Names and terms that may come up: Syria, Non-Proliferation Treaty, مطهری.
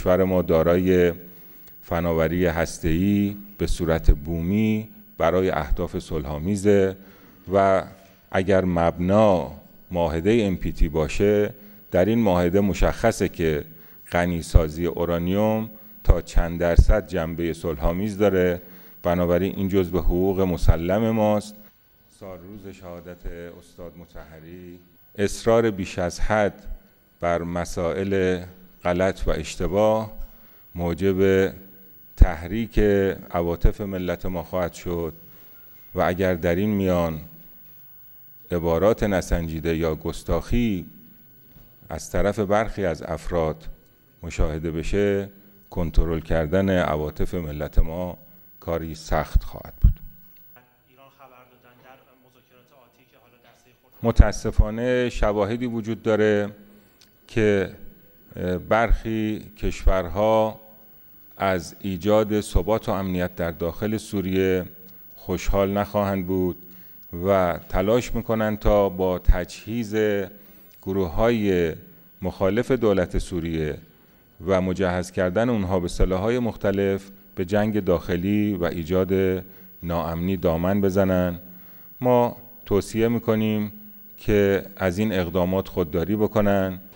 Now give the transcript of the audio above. کشور ما دارای فناوری هسته‌ای به صورت بومی برای اهداف صلح‌آمیز و اگر مبنا معاهده امپیتی باشه، در این معاهده مشخصه که غنیسازی اورانیوم تا چند درصد جنبه صلح‌آمیز داره، بنابراین این جزء به حقوق مسلم ماست. سالروز شهادت استاد مطهری، اصرار بیش از حد بر مسائل غلط و اشتباه موجب تحریک عواطف ملت ما خواهد شد و اگر در این میان عبارات نسنجیده یا گستاخی از طرف برخی از افراد مشاهده بشه، کنترل کردن عواطف ملت ما کاری سخت خواهد بود. متاسفانه شواهدی وجود داره که برخی کشورها از ایجاد ثبات و امنیت در داخل سوریه خوشحال نخواهند بود و تلاش میکنند تا با تجهیز گروه‌های مخالف دولت سوریه و مجهز کردن اونها به سلاح‌های مختلف به جنگ داخلی و ایجاد ناامنی دامن بزنند. ما توصیه میکنیم که از این اقدامات خودداری بکنند